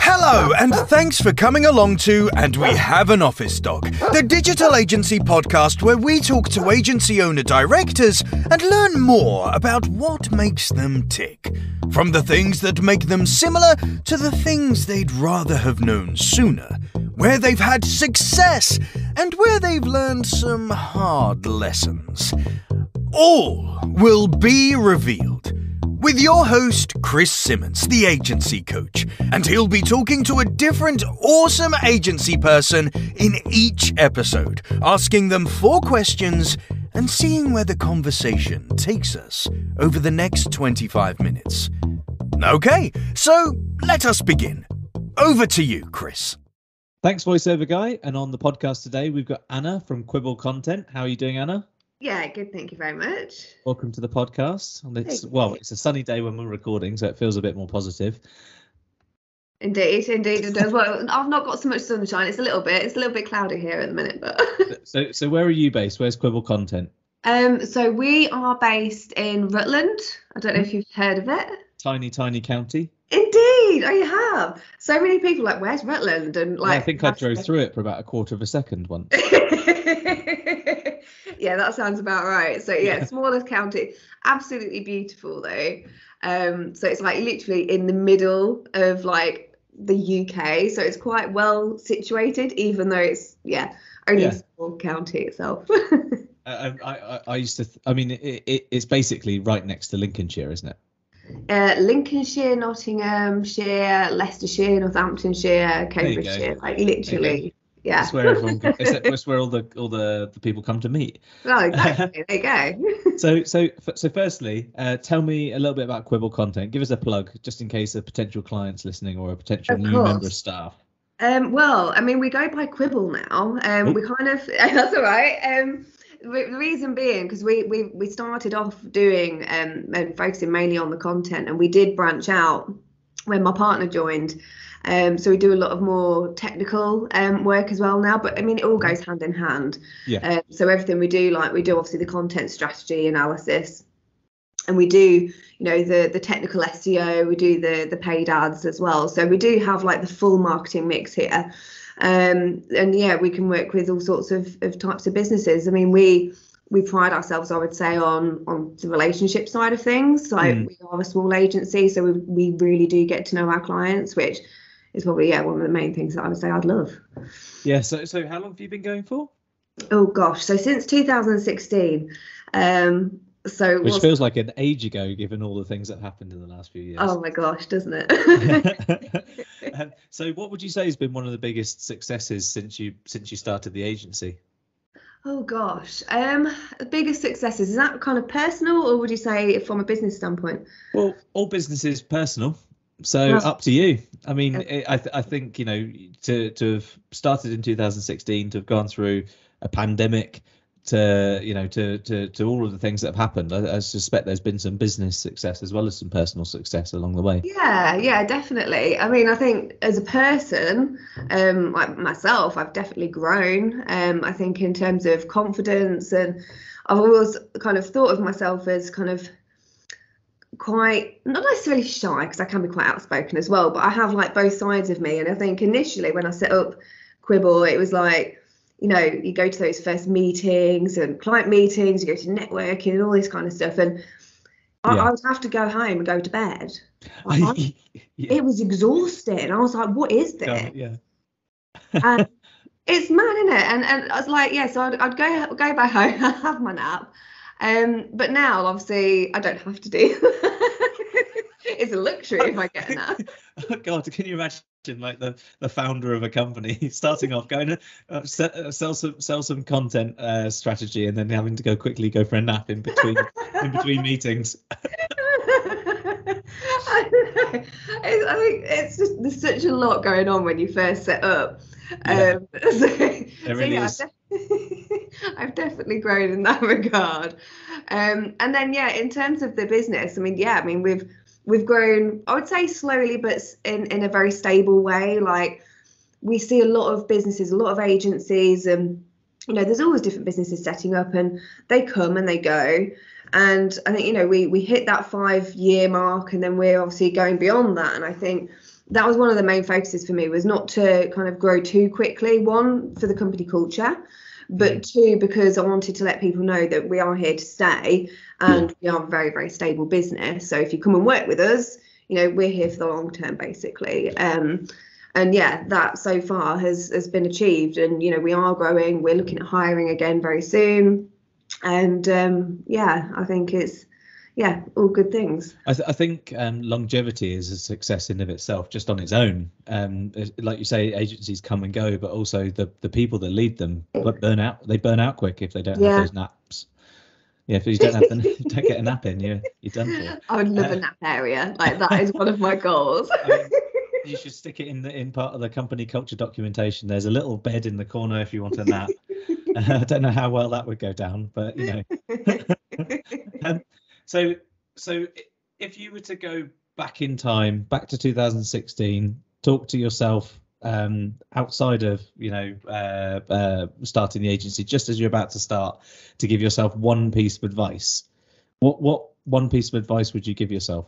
Hello, and thanks for coming along to And We Have an Office Dog, the digital agency podcast where we talk to agency owner directors and learn more about what makes them tick. From the things that make them similar to the things they'd rather have known sooner, where they've had success and where they've learned some hard lessons. All will be revealed with your host, Chris Simmance, the agency coach, and he'll be talking to a different awesome agency person in each episode, asking them 4 questions and seeing where the conversation takes us over the next 25 minutes. Okay, so let us begin. Over to you, Chris. Thanks, voiceover guy. And on the podcast today, we've got Anna from Quibble Content. How are you doing, Anna? Yeah, good. Thank you very much. Welcome to the podcast. And it's a sunny day when we're recording, so it feels a bit more positive. Indeed it does. Well, I've not got so much sunshine. It's a little bit cloudy here at the minute, but so where are you based? Where's Quibble Content? So we are based in Rutland. I don't know if you've heard of it. Tiny county. Indeed, I have. So many people are like, where's Rutland? And like, yeah, I think I drove through it for about a quarter of a second once. Yeah, that sounds about right. So yeah, smallest county, absolutely beautiful though. So it's like literally in the middle of like the UK. So it's quite well situated, even though it's only a small county itself. It's basically right next to Lincolnshire, isn't it? Lincolnshire, Nottinghamshire, Leicestershire, Northamptonshire, Cambridgeshire, like literally. Yeah, that's where everyone goes. That's where all the people come to meet. Oh, exactly. There you go. So firstly, tell me a little bit about Quibble Content. Give us a plug, just in case a potential client's listening or a potential new member of staff. Well, I mean, we go by Quibble now. We kind of that's all right. The reason being because we started off doing and focusing mainly on the content, and we did branch out when my partner joined. So we do a lot of more technical work as well now, but I mean it all goes hand in hand. Yeah. So everything we do, like we do obviously the content strategy analysis, and we do the technical SEO, we do the paid ads as well. So we do have like the full marketing mix here, and yeah, we can work with all sorts of types of businesses. I mean we pride ourselves, I would say, on the relationship side of things. Like we are a small agency, so we really do get to know our clients, which is probably one of the main things that I would say I'd love. Yeah. So how long have you been going for? Oh gosh, so since 2016. Which feels like an age ago, given all the things that happened in the last few years. Oh my gosh, doesn't it? So what would you say has been one of the biggest successes since you started the agency? Oh gosh, the biggest successes, is that kind of personal, or would you say from a business standpoint? Well, all business is personal. So up to you. I mean, I think, to have started in 2016, to have gone through a pandemic, to all of the things that have happened, I suspect there's been some business success as well as some personal success along the way. Yeah, definitely. I mean, I think as a person, like myself, I've definitely grown. I think in terms of confidence, and I've always kind of thought of myself as kind of quite not necessarily shy, because I can be quite outspoken as well, but I have like both sides of me. And I think initially when I set up Quibble, it was like, you go to those first meetings and client meetings, you go to networking and all this kind of stuff, and I would have to go home and go to bed. It was exhausting. I was like, what is this? Yeah. And it's mad, isn't it? And I was like, so I'd go back home, I'd have my nap. But now, obviously, I don't have to do that. It's a luxury if I get enough. Oh God, can you imagine like the founder of a company starting off going to sell some content strategy and then having to quickly go for a nap in between meetings? I don't know. I think it's just there's such a lot going on when you first set up. There really is. I've definitely grown in that regard. And then, in terms of the business, I mean, we've grown, I would say slowly, but in a very stable way. Like we see a lot of businesses, a lot of agencies, and there's always different businesses setting up, and they come and they go. And I think, you know, we hit that 5-year mark, and then we're obviously going beyond that. And I think that was one of the main focuses for me, was not to kind of grow too quickly. One, for the company culture, but two, because I wanted to let people know that we are here to stay, and we are a very, very stable business. So if you come and work with us, you know, we're here for the long term, basically. And yeah, that so far has been achieved. And, you know, we are growing. We're looking at hiring again very soon. And yeah, I think it's, yeah, all good things. I think longevity is a success in of itself, just on its own. Like you say, agencies come and go, but also the people that lead them burn out. They burn out quick if they don't have those naps. Yeah, if you don't have don't get a nap in, you're done for. I would love a nap area. Like, that is one of my goals. You should stick it in part of the company culture documentation. There's a little bed in the corner if you want a nap. I don't know how well that would go down, but you know. So if you were to go back in time, back to 2016, talk to yourself outside of, you know, starting the agency, just as you're about to start, to give yourself one piece of advice, what one piece of advice would you give yourself?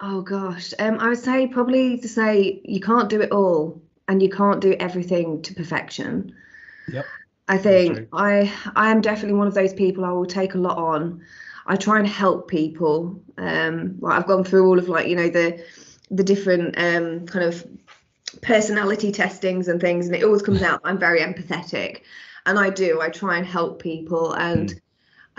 I would say probably to say you can't do it all, and you can't do everything to perfection. Yep. I think I am definitely one of those people. I will take a lot on. I try and help people. Like, I've gone through all of, like, you know, the different kind of personality testings and things, and it always comes out I'm very empathetic, and I try and help people. And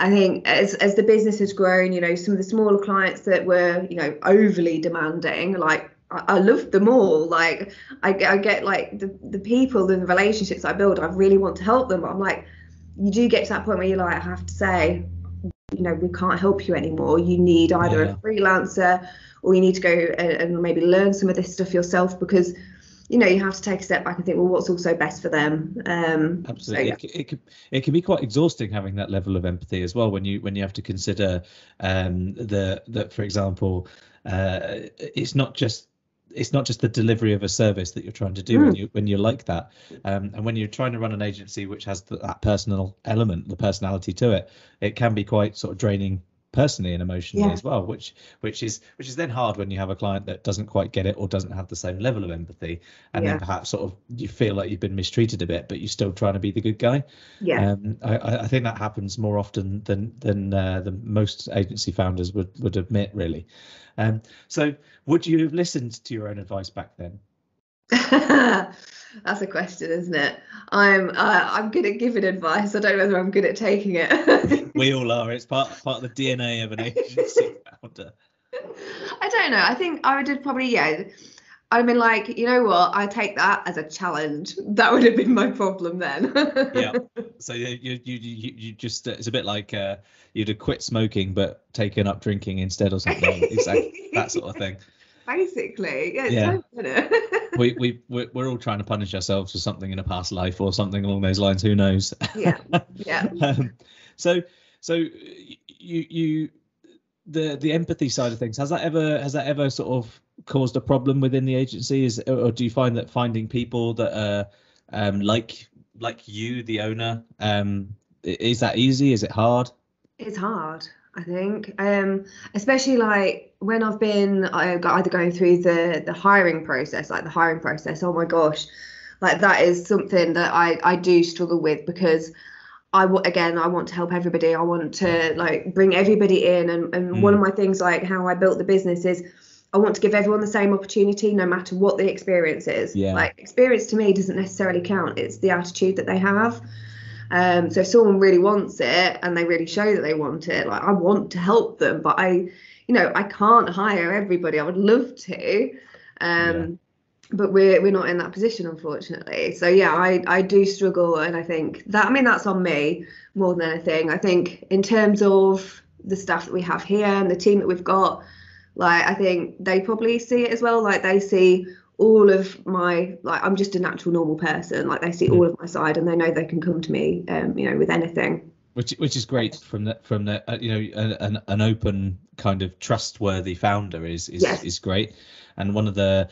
I think as the business has grown, you know, some of the smaller clients that were, you know, overly demanding, like, I love them all. Like, I get, like, the people and the relationships I build, I really want to help them. But I'm like, you do get to that point where you're like, I have to say, you know, we can't help you anymore. You need either a freelancer, or you need to go and maybe learn some of this stuff yourself, because, you know, you have to take a step back and think, well, what's also best for them. Absolutely. So, yeah. It can be quite exhausting having that level of empathy as well, when you have to consider that, for example, it's not just the delivery of a service that you're trying to do when you're like that, and when you're trying to run an agency which has that personal element, the personality to it, it can be quite sort of draining personally and emotionally as well, which is then hard when you have a client that doesn't quite get it, or doesn't have the same level of empathy, and then perhaps sort of you feel like you've been mistreated a bit, but you're still trying to be the good guy. I think that happens more often than most agency founders would admit, really. So would you have listened to your own advice back then? That's a question, isn't it? I'm good at giving advice. I don't know whether I'm good at taking it. We all are. It's part of the DNA of an agency founder. I don't know. I think I would have probably, I'd been like, you know what? I take that as a challenge. That would have been my problem then. Yeah. So you just, it's a bit like you'd have quit smoking but taken up drinking instead, or something. Exactly, that sort of thing. Basically, it's we're all trying to punish ourselves for something in a past life or something along those lines. Who knows? So you the empathy side of things, has that ever sort of caused a problem within the agency? Or do you find that finding people that are like you, the owner, is that easy? Is it hard? It's hard. I think, especially like when I've been either going through the hiring process, oh my gosh, like that is something that I do struggle with, because I want to help everybody. I want to, like, bring everybody in. And one of my things, like how I built the business, is I want to give everyone the same opportunity, no matter what the experience is. Yeah. Like, experience to me doesn't necessarily count. It's the attitude that they have. So if someone really wants it and they really show that they want it, like, I want to help them, but I can't hire everybody. I would love to, but we're not in that position, unfortunately. So I do struggle, and I think that, that's on me more than anything. I think in terms of the staff that we have here and the team that we've got, like, I think they probably see it as well. Like, they see all of my, like, I'm just a natural normal person. Like, they see all of my side, and they know they can come to me with anything. Which is great from the you know, an open kind of trustworthy founder is great, and one of the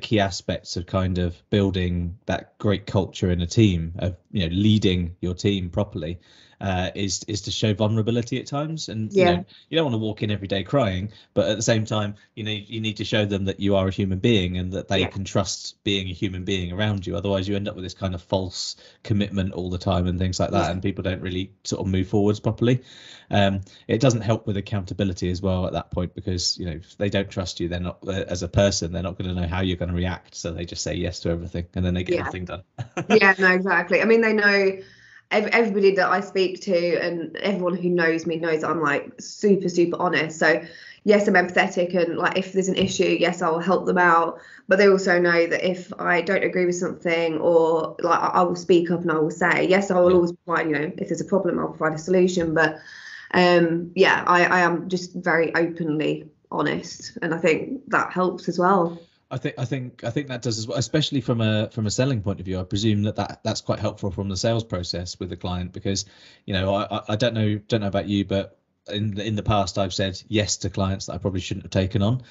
key aspects of kind of building that great culture in a team of, you know, leading your team properly is to show vulnerability at times, and you know, you don't want to walk in every day crying, but at the same time, you know, you need to show them that you are a human being and that they can trust being a human being around you. Otherwise, you end up with this kind of false commitment all the time and things like that, and people don't really sort of move forwards properly. It doesn't help with accountability as well at that point, because, you know, if they don't trust you, they're not, as a person, they're not going to know how you're going to react, so they just say yes to everything and then they get everything done. Yeah, no, exactly. I mean, they know, everybody that I speak to and everyone who knows me knows I'm like super honest, so yes, I'm empathetic, and like if there's an issue, yes, I'll help them out, but they also know that if I don't agree with something, or like, I will speak up and I will say, yes, I will always provide, you know, if there's a problem, I'll provide a solution, but I am just very openly honest, and I think that helps as well. I think that does as well, especially from a selling point of view. I presume that's quite helpful from the sales process with the client, because, you know, I don't know about you, but in the past I've said yes to clients that I probably shouldn't have taken on.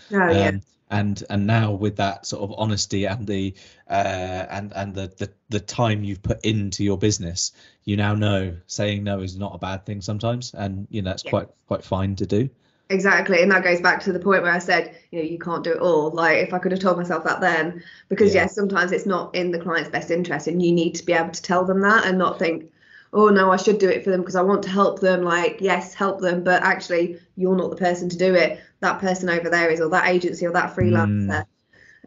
And now with that sort of honesty and the and the time you've put into your business, you now know saying no is not a bad thing sometimes, and you know it's quite fine to do. Exactly, and that goes back to the point where I said, you know, you can't do it all. Like, if I could have told myself that then, because yes, sometimes it's not in the client's best interest, and you need to be able to tell them that and not think, oh no, I should do it for them because I want to help them. Like, yes, help them, but actually you're not the person to do it. That person over there is, or that agency, or that freelancer.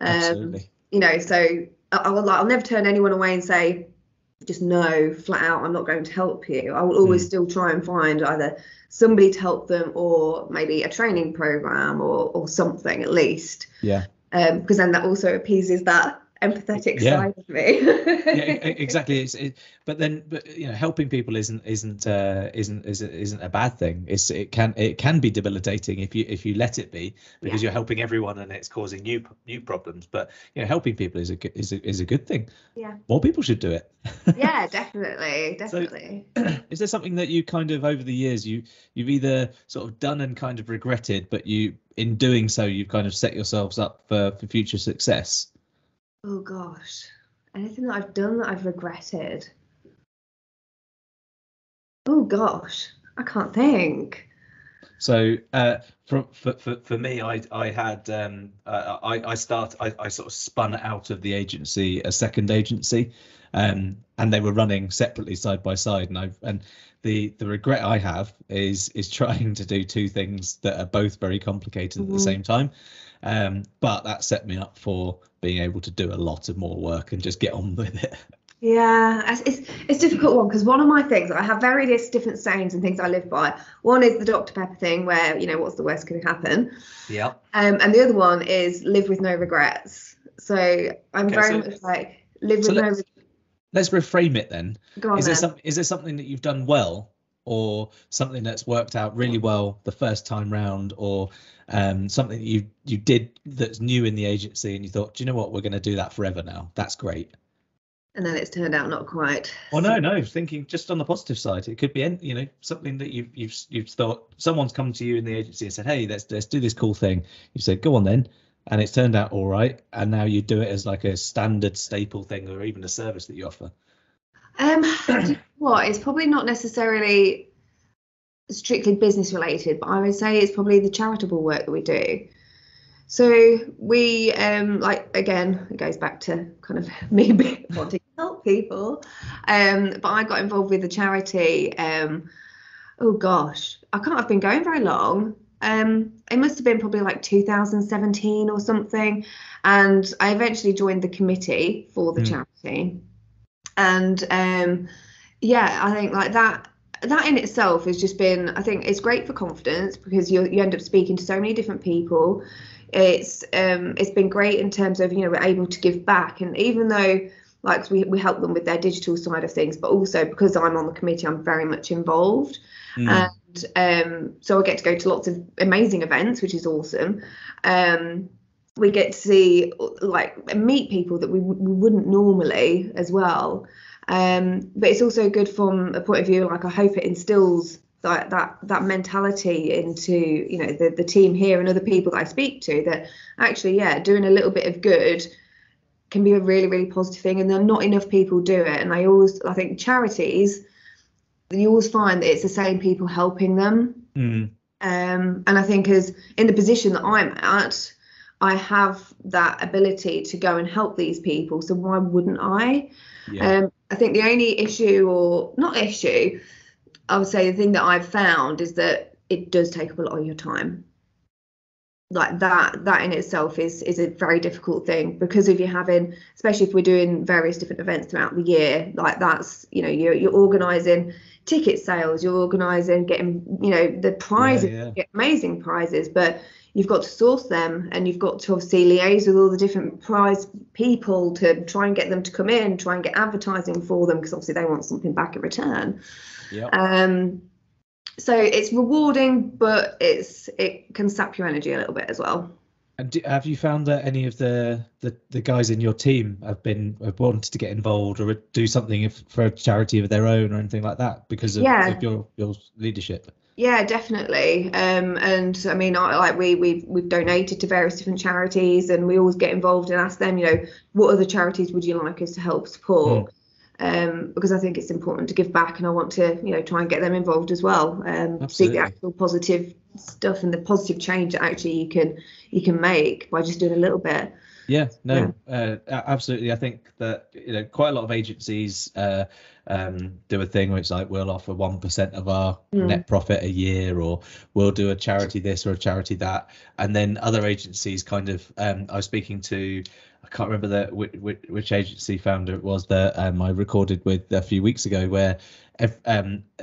Absolutely. You know, so I'll never turn anyone away and say, just no, flat out, I'm not going to help you. I will always still try and find either somebody to help them, or maybe a training program or something at least. Yeah. Because then that also appeases that empathetic side of me. Exactly. But you know, helping people isn't a bad thing. It can be debilitating if you let it be, because you're helping everyone and it's causing new problems. But you know, helping people is a good thing. Yeah. More people should do it. Yeah, definitely. So, is there something that you kind of over the years you've either sort of done and kind of regretted, but you in doing so you've kind of set yourselves up for future success? Oh gosh, anything that I've done that I've regretted? Oh gosh, I can't think. So for me, I sort of spun out of the agency, a second agency, and they were running separately side by side, and the regret I have is trying to do two things that are both very complicated at the same time. But that set me up for being able to do a lot of more work and just get on with it. Yeah, it's a difficult one, because one of my things, I have various different sayings and things I live by. One is the Dr. Pepper thing, where, you know, what's the worst can happen? Yeah. And the other one is live with no regrets. So I'm much like live with no regrets. Let's reframe it then. Go on, is there something that you've done well, or something that's worked out really well the first time round, or something that you did that's new in the agency and you thought, do you know what, we're going to do that forever now, that's great, and then it's turned out not quite? Well, no, thinking just on the positive side, it could be, you know, something that you've thought, someone's come to you in the agency and said, hey, let's do this cool thing, you said go on then, and it's turned out all right, and now you do it as like a standard staple thing, or even a service that you offer. It's probably not necessarily strictly business related, but I would say it's probably the charitable work that we do. So we like, again, it goes back to kind of me wanting to help people, but I got involved with the charity. I can't have been going very long. It must have been probably like 2017 or something, and I eventually joined the committee for the charity. And I think like that in itself has just been, I think it's great for confidence, because you end up speaking to so many different people. It's been great in terms of, you know, we're able to give back, and even though like we help them with their digital side of things, but also because I'm on the committee, I'm very much involved. And so I get to go to lots of amazing events, which is awesome. We get to see, like, meet people that we wouldn't normally as well. But it's also good from a point of view, like I hope it instills that mentality into, you know, the team here and other people that I speak to, that actually, yeah, doing a little bit of good can be a really, really positive thing, and then not enough people do it. And I think charities, you always find that it's the same people helping them. Mm. And I think as in the position that I'm at, I have that ability to go and help these people. So why wouldn't I? Yeah. I think the only issue, or not issue, I would say the thing that I've found is that it does take up a lot of your time. Like that in itself is a very difficult thing, because if you're having, especially if we're doing various different events throughout the year, like that's, you know, you're organising ticket sales, you're organising, getting, you know, the prizes, yeah, yeah. Amazing prizes, but you've got to source them, and you've got to obviously liaise with all the different prize people to try and get them to come in, try and get advertising for them, because obviously they want something back in return. Yeah. So it's rewarding, but it can sap your energy a little bit as well. And have you found that any of the guys in your team have wanted to get involved or do something for a charity of their own or anything like that because of, yeah. of your leadership? Yeah, definitely. And I mean, we've donated to various different charities, and we always get involved and ask them, you know, what other charities would you like us to help support? Mm. Because I think it's important to give back, and I want to, you know, try and get them involved as well, see the actual positive stuff and the positive change that actually you can make by just doing a little bit. Yeah, no, yeah. Absolutely. I think that, you know, quite a lot of agencies do a thing where it's like, we'll offer 1% of our net profit a year, or we'll do a charity this or a charity that. And then other agencies kind of, I was speaking to, I can't remember which agency founder it was that I recorded with a few weeks ago, where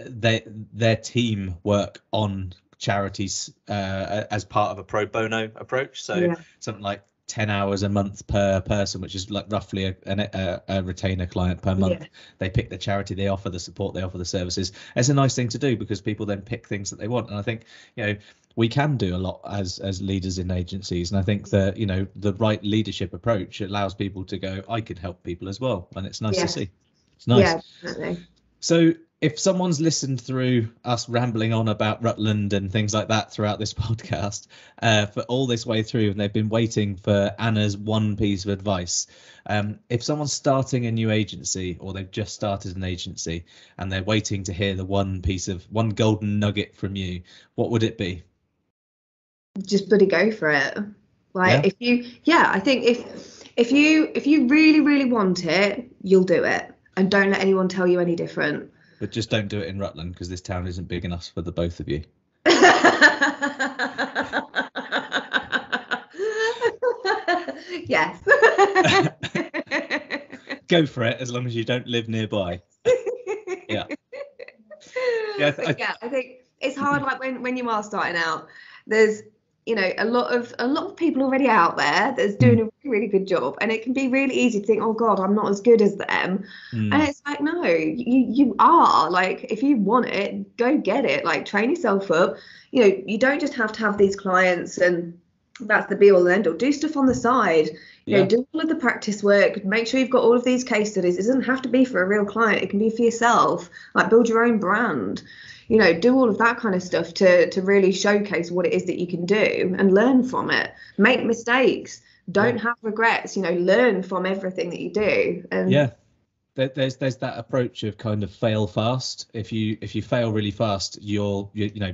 their team work on charities as part of a pro bono approach. So yeah. Something like 10 hours a month per person, which is like roughly a retainer client per month. Yeah. They pick the charity, they offer the support, they offer the services. It's a nice thing to do, because people then pick things that they want. And I think, you know, we can do a lot as leaders in agencies. And I think that, you know, the right leadership approach allows people to go, I could help people as well. And it's nice yeah. to see. It's nice. Yeah, definitely. So if someone's listened through us rambling on about Rutland and things like that throughout this podcast for all this way through, and they've been waiting for Anna's one piece of advice, if someone's starting a new agency, or they've just started an agency and they're waiting to hear the one golden nugget from you, what would it be? Just bloody go for it. Like yeah. I think if you really, really want it, you'll do it, and don't let anyone tell you any different. But just don't do it in Rutland, because this town isn't big enough for the both of you. Yes. Go for it, as long as you don't live nearby. Yeah. Yeah, I think it's hard. Like when you are starting out, there's, you know, a lot of people already out there that's doing a really good job, and it can be really easy to think, oh God, I'm not as good as them. And it's like, no, you are. Like, if you want it, go get it. Like, train yourself up. You know, you don't just have to have these clients and that's the be all and end all. Do stuff on the side. You know, do all of the practice work. Make sure you've got all of these case studies. It doesn't have to be for a real client. It can be for yourself. Like, build your own brand. You know, do all of that kind of stuff to really showcase what it is that you can do, and learn from it. Make mistakes. Don't have regrets. You know, learn from everything that you do. And yeah, there's that approach of kind of fail fast. If you fail really fast, you know,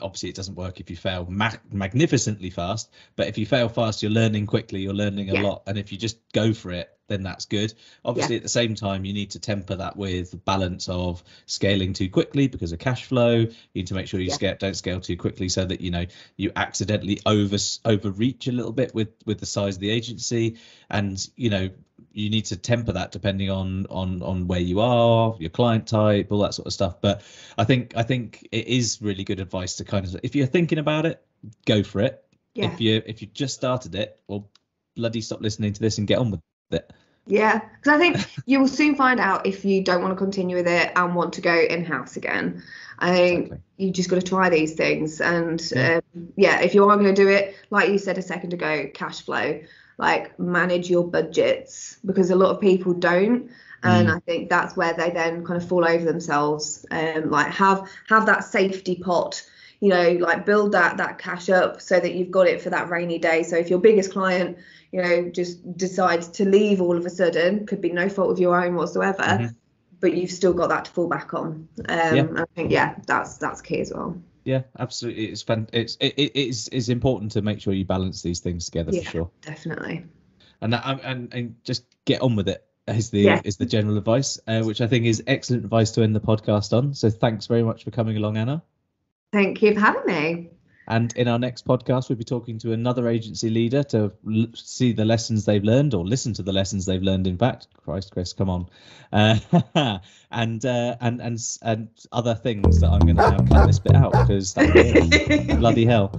obviously it doesn't work if you fail magnificently fast. But if you fail fast, you're learning quickly. You're learning a lot. And if you just go for it, then that's good. Obviously, at the same time, you need to temper that with the balance of scaling too quickly because of cash flow. You need to make sure you don't scale too quickly, so that, you know, you accidentally overreach a little bit with the size of the agency. And, you know, you need to temper that depending on where you are, your client type, all that sort of stuff. But I think it is really good advice to kind of, if you're thinking about it, go for it. Yeah. If you just started it, well, bloody stop listening to this and get on with it. Because I think you will soon find out if you don't want to continue with it and want to go in-house again. I think you just got to try these things, and if you are going to do it, like you said a second ago, cash flow, like manage your budgets, because a lot of people don't, And I think that's where they then kind of fall over themselves. Like have that safety pot, you know, like build that cash up so that you've got it for that rainy day. So if your biggest client, you know, just decides to leave all of a sudden, could be no fault of your own whatsoever, but you've still got that to fall back on. I think, that's key as well. Yeah, absolutely. It's important to make sure you balance these things together, for sure. Definitely. And just get on with it is the general advice, which I think is excellent advice to end the podcast on. So thanks very much for coming along, Anna. Thank you for having me. And in our next podcast, we'll be talking to another agency leader to see the lessons they've learned, or listen to the lessons they've learned. In fact, Christ, Chris, come on, and other things that I'm going to now cut this bit out because bloody hell.